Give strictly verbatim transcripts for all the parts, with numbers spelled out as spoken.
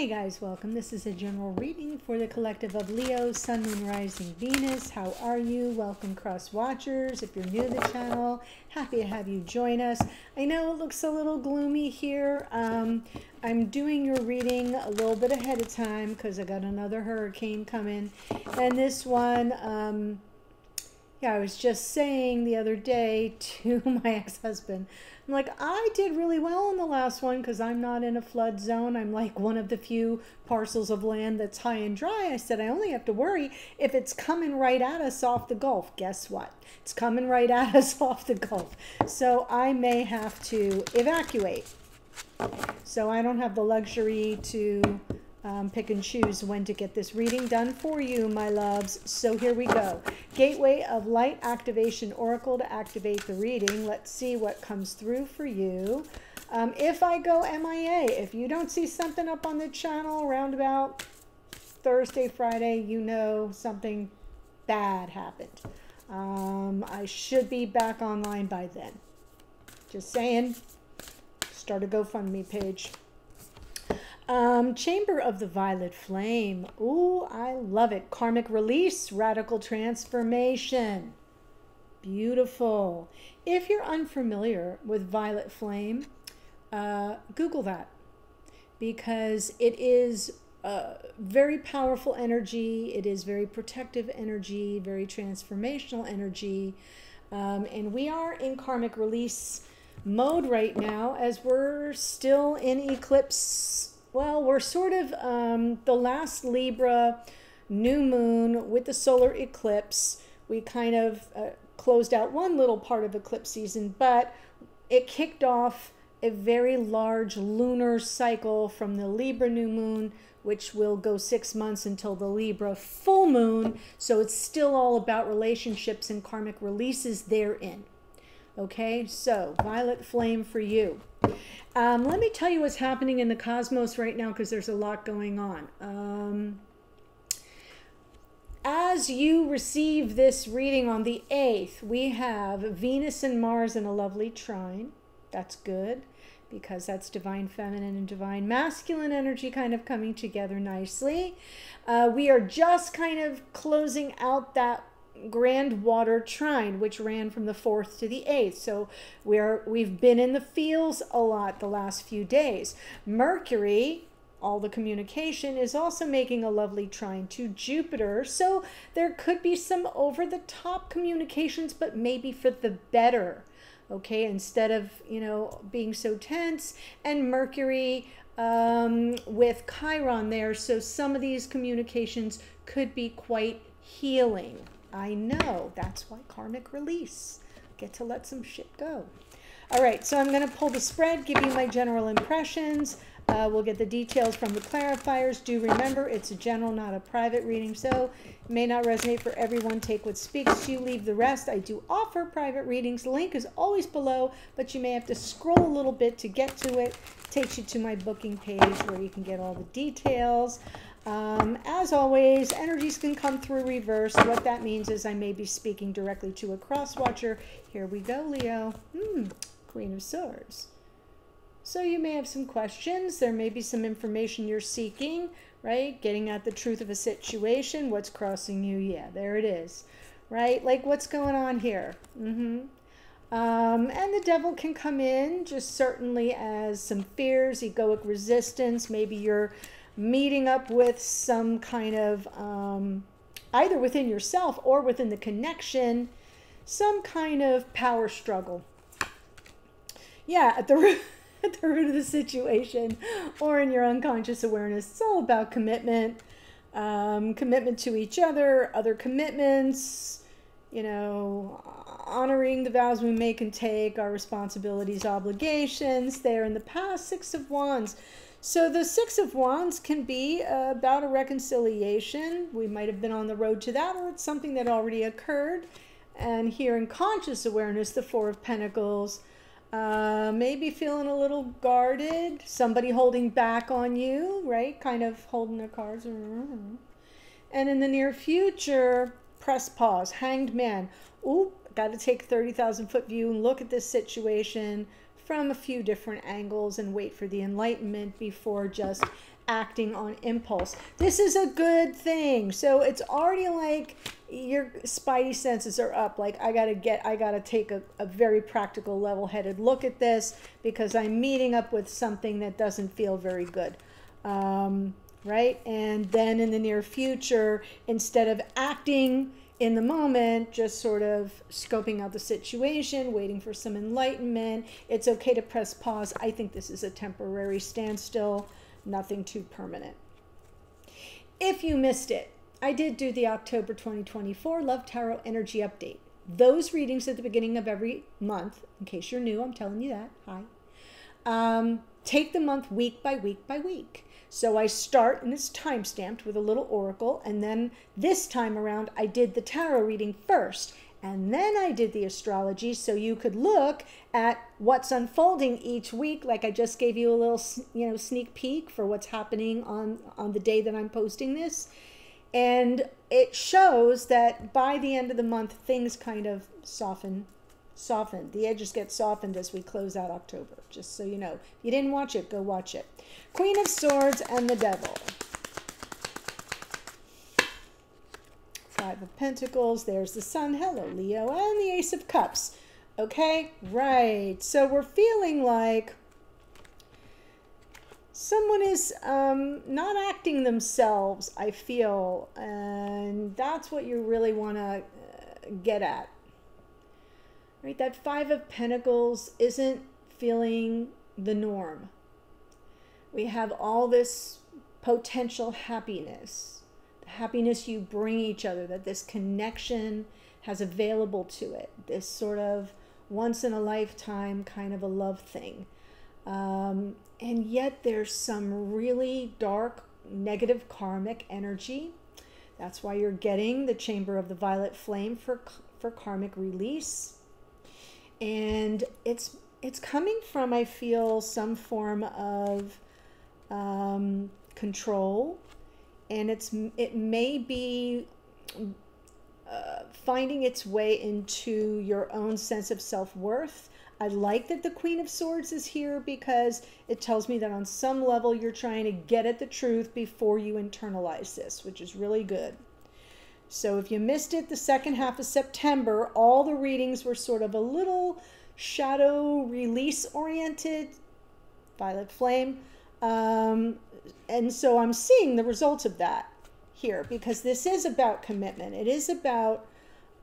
Hey guys, welcome. This is a general reading for the collective of Leo, Sun, Moon, Rising, Venus. How are you? Welcome, cross watchers. If you're new to the channel, happy to have you join us. I know it looks a little gloomy here. Um, I'm doing your reading a little bit ahead of time because I got another hurricane coming. And this one, um, yeah, I was just saying the other day to my ex-husband, I'm like, I did really well in the last one because I'm not in a flood zone. I'm like one of the few parcels of land that's high and dry. I said, I only have to worry if it's coming right at us off the Gulf. Guess what? It's coming right at us off the Gulf. So I may have to evacuate. So I don't have the luxury to Um, pick and choose when to get this reading done for you, my loves. So here we go. Gateway of Light Activation Oracle to activate the reading. Let's see what comes through for you. Um, if I go M I A, if you don't see something up on the channel around about Thursday, Friday, you know something bad happened. Um, I should be back online by then. Just saying. Start a GoFundMe page. Um, Chamber of the Violet Flame. Ooh, I love it. Karmic release, radical transformation. Beautiful. If you're unfamiliar with Violet Flame, uh, Google that, because it is uh, very powerful energy. It is very protective energy, very transformational energy. Um, and we are in karmic release mode right now as we're still in eclipse. Well, we're sort of um, the last Libra new moon with the solar eclipse. We kind of uh, closed out one little part of eclipse season, but it kicked off a very large lunar cycle from the Libra new moon, which will go six months until the Libra full moon. So it's still all about relationships and karmic releases therein. Okay, so Violet Flame for you. Um, let me tell you what's happening in the cosmos right now, because there's a lot going on. Um, as you receive this reading on the eighth, we have Venus and Mars in a lovely trine. That's good, because that's divine feminine and divine masculine energy kind of coming together nicely. Uh, we are just kind of closing out that grand water trine, which ran from the fourth to the eighth. So we're we've been in the fields a lot the last few days. Mercury, all the communication, is also making a lovely trine to Jupiter. So there could be some over-the-top communications, but maybe for the better. Okay, instead of, you know, being so tense. And Mercury um, with Chiron there. So some of these communications could be quite healing. I know, that's why karmic release. Get to let some shit go. All right, so I'm going to pull the spread, give you my general impressions. Uh, we'll get the details from the clarifiers. Do remember, it's a general, not a private reading, so it may not resonate for everyone. Take what speaks to you, leave the rest. I do offer private readings. Link is always below, but you may have to scroll a little bit to get to it. It takes you to my booking page where you can get all the details. Um, as always, energies can come through reverse. What that means is I may be speaking directly to a cross-watcher. Here we go, Leo. Hmm, Queen of Swords. So you may have some questions. There may be some information you're seeking, right? Getting at the truth of a situation. What's crossing you? Yeah, there it is, right? Like, what's going on here? Mm-hmm. Um, and the devil can come in, just certainly as some fears, egoic resistance. Maybe you're meeting up with some kind of, um, either within yourself or within the connection, some kind of power struggle. Yeah, at the root, at the root of the situation, or in your unconscious awareness, it's all about commitment, um, commitment to each other, other commitments, you know, honoring the vows we make and take, our responsibilities, obligations. They are in the past. Six of Wands. So the Six of Wands can be uh, about a reconciliation. We might have been on the road to that, or it's something that already occurred. And here in conscious awareness, the Four of Pentacles, uh, maybe feeling a little guarded, somebody holding back on you, right? Kind of holding their cards. And in the near future, press pause, hanged man. Ooh, got to take thirty thousand foot view and look at this situation from a few different angles and wait for the enlightenment before just acting on impulse. This is a good thing. So it's already like your spidey senses are up. Like I gotta get, I gotta take a, a very practical, level-headed look at this because I'm meeting up with something that doesn't feel very good. Um, right? And then in the near future, instead of acting in the moment, just sort of scoping out the situation, waiting for some enlightenment. It's okay to press pause. I think this is a temporary standstill, nothing too permanent. If you missed it, I did do the October twenty twenty-four Love Tarot Energy Update. Those readings at the beginning of every month, in case you're new, I'm telling you that, hi. Um, take the month week by week by week. So I start, and it's time-stamped, with a little oracle, and then this time around I did the tarot reading first, and then I did the astrology, so you could look at what's unfolding each week, like I just gave you a little you know, sneak peek for what's happening on, on the day that I'm posting this. And it shows that by the end of the month, things kind of soften, softened. The edges get softened as we close out October, just so you know. If you didn't watch it, go watch it. Queen of Swords and the Devil. Five of Pentacles, there's the Sun, hello Leo, and the Ace of Cups. Okay, right, so we're feeling like someone is um, not acting themselves, I feel, and that's what you really want to get at. Right, that Five of Pentacles isn't feeling the norm. We have all this potential happiness, the happiness you bring each other, that this connection has available to it, this sort of once in a lifetime kind of a love thing. Um, and yet there's some really dark, negative karmic energy. That's why you're getting the Chamber of the Violet Flame for, for karmic release. And it's it's coming from, I feel, some form of um, control, and it's it may be uh, finding its way into your own sense of self-worth. I like that the Queen of Swords is here because it tells me that on some level you're trying to get at the truth before you internalize this, which is really good. So if you missed it, the second half of September, all the readings were sort of a little shadow release oriented, Violet Flame. Um, and so I'm seeing the results of that here because this is about commitment. It is about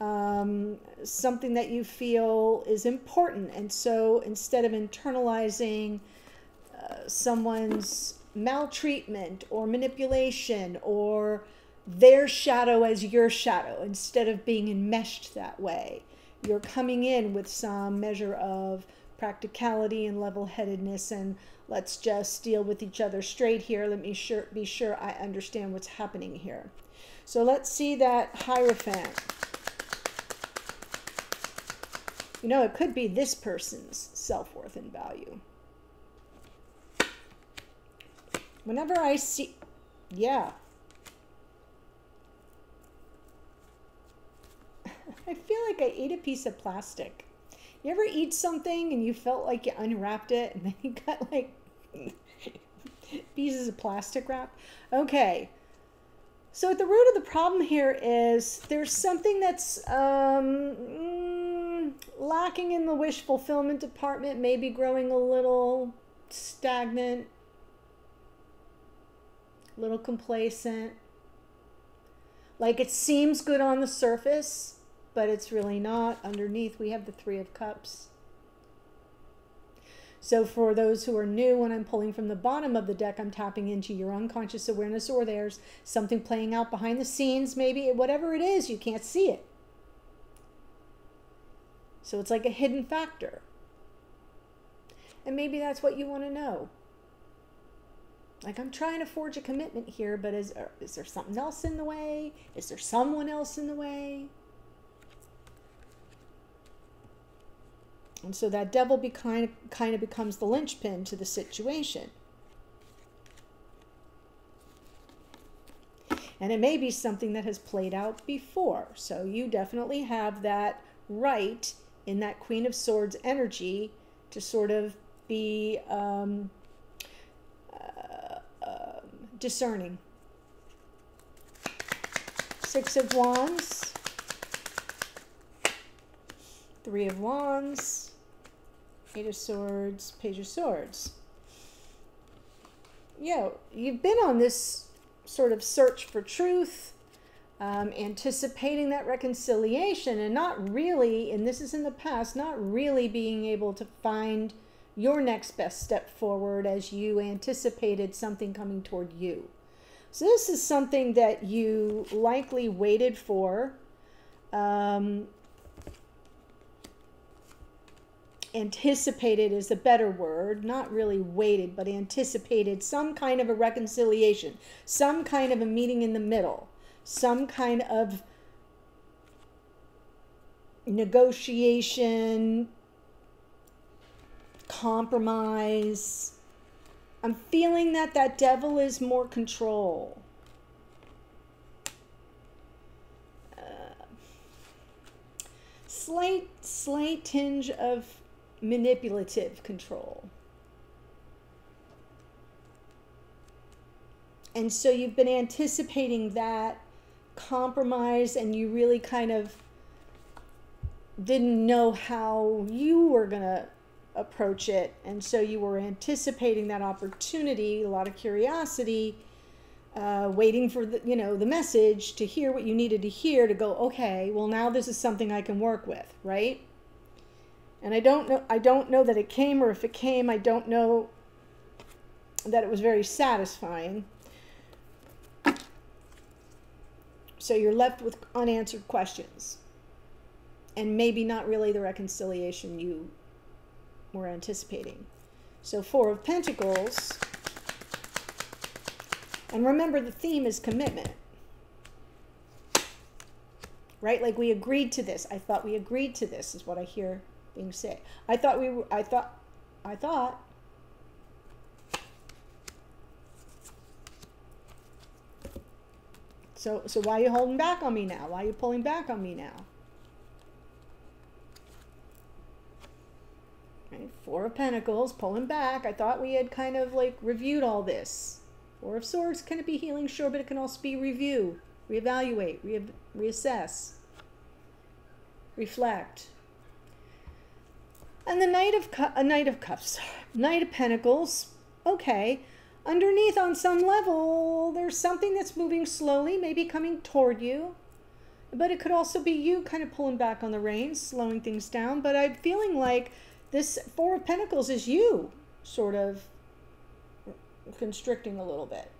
um, something that you feel is important. And so instead of internalizing uh, someone's maltreatment or manipulation or their shadow as your shadow, instead of being enmeshed that way, you're coming in with some measure of practicality and level-headedness and let's just deal with each other straight here. Let me sure be sure I understand what's happening here. So let's see that Hierophant. You know, it could be this person's self-worth and value. Whenever I see, yeah. I feel like I ate a piece of plastic. You ever eat something and you felt like you unwrapped it and then you got like pieces of plastic wrap? Okay. So at the root of the problem here is there's something that's um, lacking in the wish fulfillment department, maybe growing a little stagnant, a little complacent. Like it seems good on the surface, but it's really not. Underneath, we have the Three of Cups. So for those who are new, when I'm pulling from the bottom of the deck, I'm tapping into your unconscious awareness, or there's something playing out behind the scenes, maybe, whatever it is, you can't see it. So it's like a hidden factor. And maybe that's what you want to know. Like, I'm trying to forge a commitment here, but is, is there something else in the way? Is there someone else in the way? And so that devil be kind of, kind of becomes the linchpin to the situation. And it may be something that has played out before. So you definitely have that right in that Queen of Swords energy to sort of be um, uh, uh, discerning. Six of Wands. Three of Wands. Eight of Swords. Page of Swords. Yeah, you've been on this sort of search for truth, um, anticipating that reconciliation and not really, and this is in the past, not really being able to find your next best step forward as you anticipated something coming toward you. So this is something that you likely waited for, um, anticipated is a better word, not really waited, but anticipated some kind of a reconciliation, some kind of a meeting in the middle, some kind of negotiation, compromise. I'm feeling that that devil is more control. Uh, slight, slight tinge of manipulative control. And so you've been anticipating that compromise and you really kind of didn't know how you were going to approach it, and so you were anticipating that opportunity, a lot of curiosity, uh, waiting for the, you know, the message, to hear what you needed to hear to go, okay, well, now this is something I can work with, right? And I don't know, I don't know that it came, or if it came, I don't know that it was very satisfying. So you're left with unanswered questions, and maybe not really the reconciliation you we're anticipating. So Four of Pentacles, and remember the theme is commitment, right? Like, we agreed to this. I thought we agreed to this, is what I hear being said. I thought we were, I thought, I thought. So, so why are you holding back on me now? Why are you pulling back on me now? Four of Pentacles, pulling back. I thought we had kind of like reviewed all this. Four of Swords, can it be healing? Sure, but it can also be review, reevaluate, re reassess, reflect. And the Knight of Cu a Knight of Cups, Knight of Pentacles. Okay, underneath on some level, there's something that's moving slowly, maybe coming toward you. But it could also be you kind of pulling back on the reins, slowing things down. But I'm feeling like this Four of Pentacles is you sort of constricting a little bit.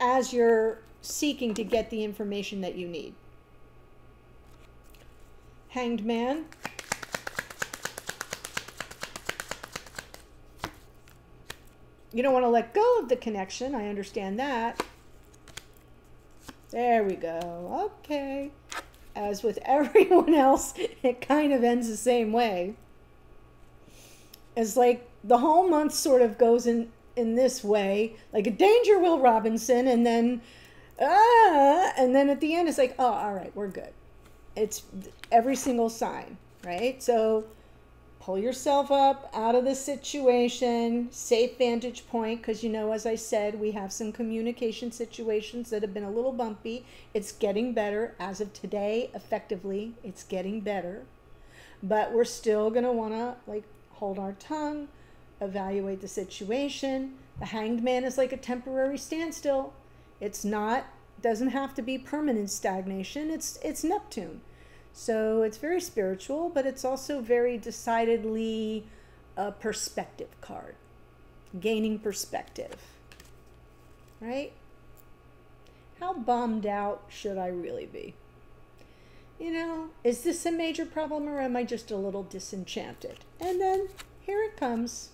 As you're seeking to get the information that you need. Hanged Man. You don't want to let go of the connection. I understand that. There we go. Okay. As with everyone else, it kind of ends the same way. It's like the whole month sort of goes in, in this way, like a danger, Will Robinson, and then, ah, and then at the end, it's like, oh, all right, we're good. It's every single sign, right? So pull yourself up out of the situation, safe vantage point, because, you know, as I said, we have some communication situations that have been a little bumpy. It's getting better as of today, effectively. It's getting better. But we're still going to want to, like, hold our tongue, evaluate the situation. The Hanged Man is like a temporary standstill. It's not, doesn't have to be permanent stagnation. It's, it's Neptune. So it's very spiritual, but it's also very decidedly a perspective card, gaining perspective, right? How bummed out should I really be? You know, is this a major problem, or am I just a little disenchanted? And then here it comes.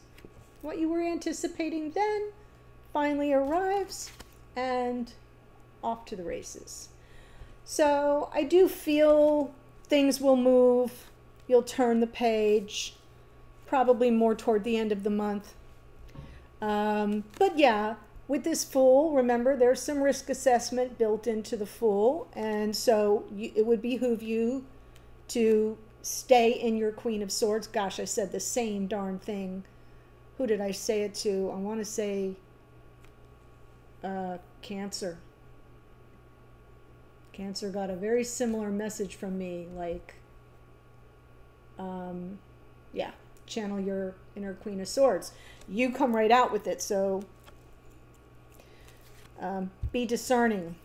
What you were anticipating then finally arrives, and off to the races. So I do feel things will move. You'll turn the page, probably more toward the end of the month. Um, but yeah, with this Fool, remember, there's some risk assessment built into the Fool. And so you, it would behoove you to stay in your Queen of Swords. Gosh, I said the same darn thing who did I say it to? I want to say uh, Cancer. Cancer got a very similar message from me, like, um, yeah, channel your inner Queen of Swords. You come right out with it, so um, be discerning.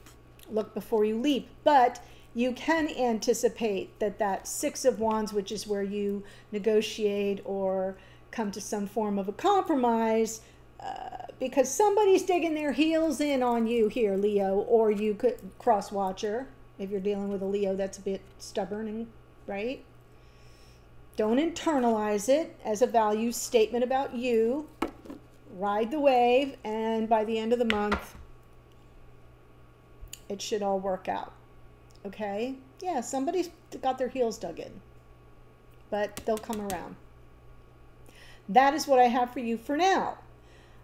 Look before you leap, but you can anticipate that that Six of Wands, which is where you negotiate or come to some form of a compromise, uh, because somebody's digging their heels in on you here, Leo, or you could cross watcher. If you're dealing with a Leo that's a bit stubborn, and, right? Don't internalize it as a value statement about you. Ride the wave, and by the end of the month, it should all work out. Okay? Yeah, somebody's got their heels dug in, but they'll come around. That is what I have for you for now.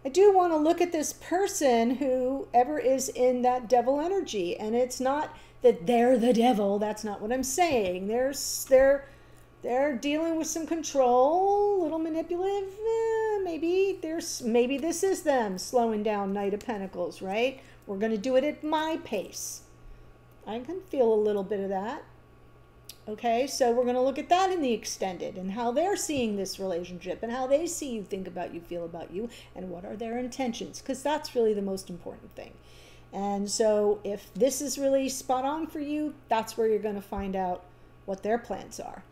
I do want to look at this person, whoever is in that devil energy, and it's not that they're the devil. That's not what I'm saying. They're, they're, they're dealing with some control, a little manipulative. Eh, maybe, there's, maybe this is them slowing down Knight of Pentacles, right? We're going to do it at my pace. I can feel a little bit of that. Okay, so we're going to look at that in the extended and how they're seeing this relationship and how they see you, think about you, feel about you, and what are their intentions, because that's really the most important thing. And so if this is really spot on for you, that's where you're going to find out what their plans are.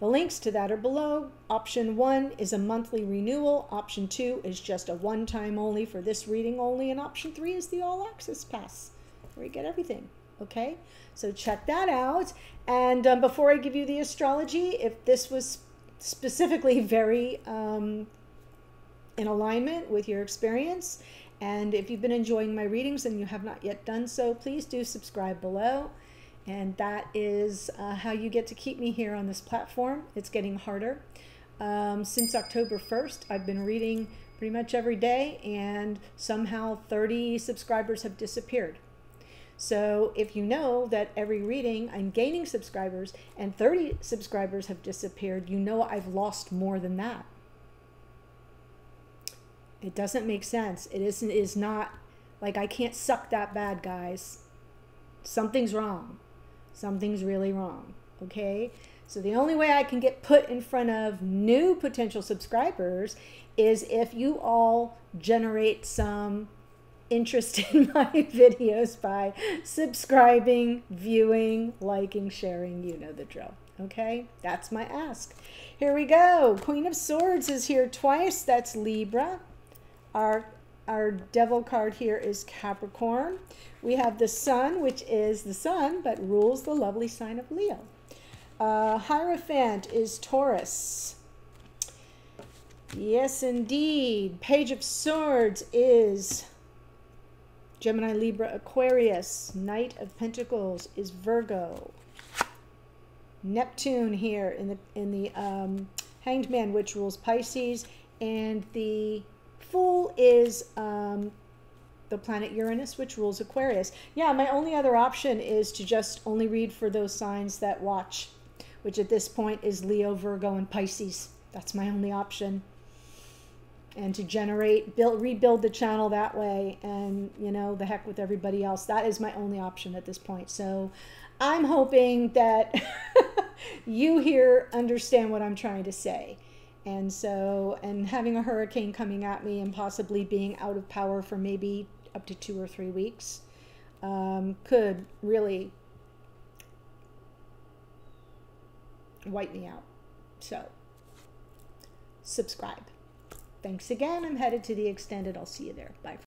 The links to that are below. Option one is a monthly renewal. Option two is just a one-time only for this reading only. And option three is the all-access pass where you get everything. Okay, so check that out. And um, before I give you the astrology, if this was specifically very um, in alignment with your experience, and if you've been enjoying my readings and you have not yet done so, please do subscribe below. And that is uh, how you get to keep me here on this platform. It's getting harder. Um, since October first, I've been reading pretty much every day, and somehow thirty subscribers have disappeared. So if you know that every reading I'm gaining subscribers and thirty subscribers have disappeared, you know I've lost more than that. It doesn't make sense. It isn't, is not like I can't suck that bad, guys. Something's wrong. Something's really wrong. Okay. So the only way I can get put in front of new potential subscribers is if you all generate some interest in my videos by subscribing, viewing, liking, sharing. You know the drill. Okay, that's my ask. Here we go. Queen of Swords is here twice. That's Libra. Our our devil card here is Capricorn. We have the Sun, which is the Sun, but rules the lovely sign of Leo. Uh, Hierophant is Taurus. Yes, indeed. Page of Swords is Gemini, Libra, Aquarius. Knight of Pentacles is Virgo. Neptune here in the in the um, Hanged Man, which rules Pisces, and the Fool is um, the planet Uranus, which rules Aquarius. Yeah, my only other option is to just only read for those signs that watch, which at this point is Leo, Virgo, and Pisces. That's my only option. And to generate, build, rebuild the channel that way, and, you know, the heck with everybody else. That is my only option at this point. So I'm hoping that you here understand what I'm trying to say. And so, and having a hurricane coming at me and possibly being out of power for maybe up to two or three weeks um, could really wipe me out. So subscribe. Thanks again. I'm headed to the extended. I'll see you there. Bye.